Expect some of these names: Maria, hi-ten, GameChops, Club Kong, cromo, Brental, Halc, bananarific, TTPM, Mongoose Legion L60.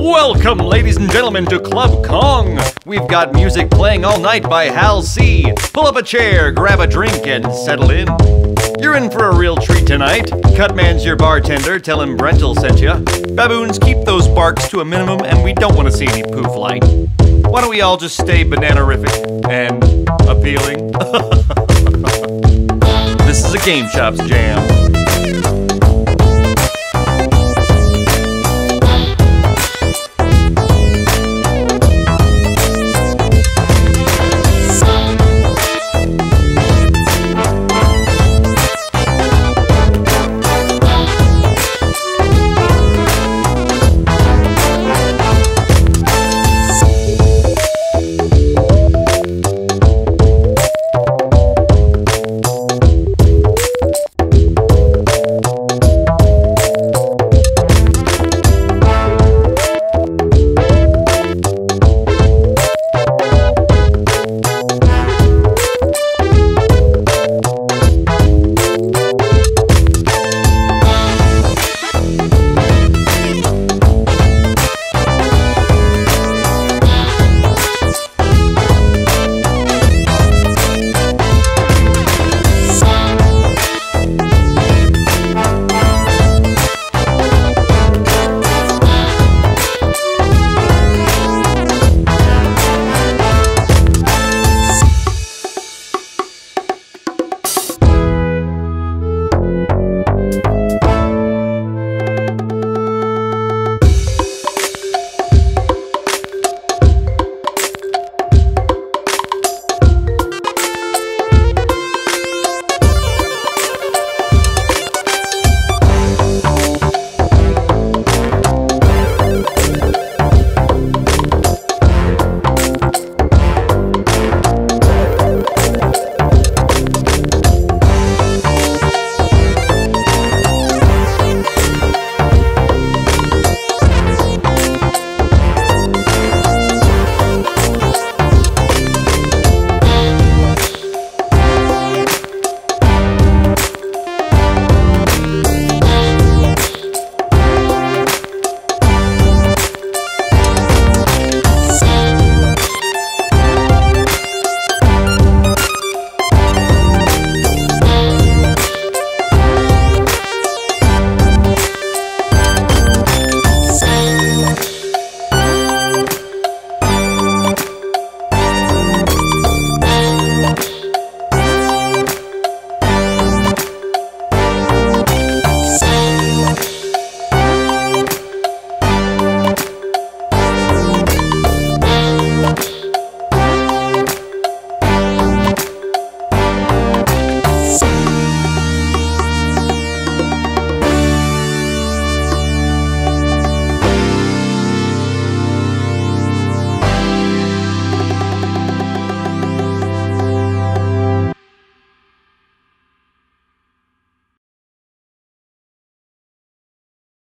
Welcome, ladies and gentlemen, to Club Kong. We've got music playing all night by Halc. Pull up a chair, grab a drink, and settle in. You're in for a real treat tonight. Cutman's your bartender, tell him Brental sent ya. Baboons, keep those barks to a minimum, and we don't want to see any poo flying. Why don't we all just stay bananarific and appealing? This is a GameChops jam.